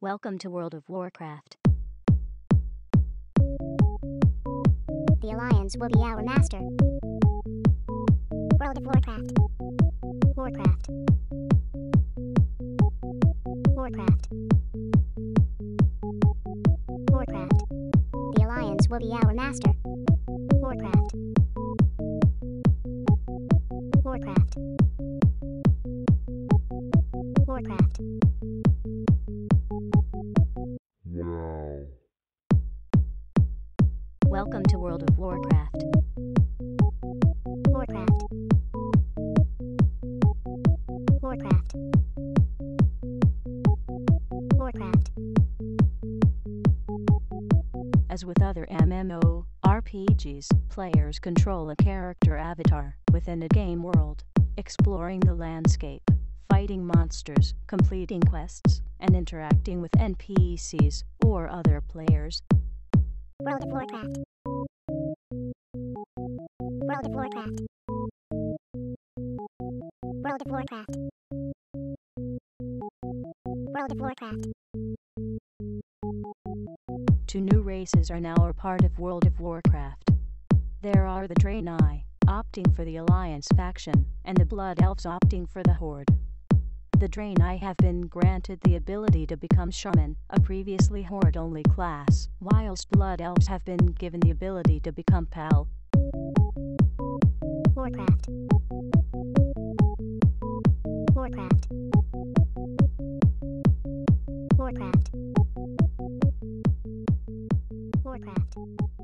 Welcome to World of Warcraft. The Alliance will be our master. World of Warcraft. Warcraft. Warcraft. Warcraft. The Alliance will be our master. Warcraft. Warcraft. Warcraft. Wow. Welcome to World of Warcraft. Warcraft. Warcraft. Warcraft. As with other MMORPGs, players control a character avatar within a game world, exploring the landscape, fighting monsters, completing quests, and interacting with NPCs or other players. World of Warcraft. World of Warcraft. World of Warcraft. World of Warcraft. Two new races are now a part of World of Warcraft. There are the Draenei, opting for the Alliance faction, and the Blood Elves opting for the Horde. The Draenei have been granted the ability to become Shaman, a previously Horde-only class, whilst Blood Elves have been given the ability to become Pal. Warcraft. Warcraft. Warcraft. Warcraft.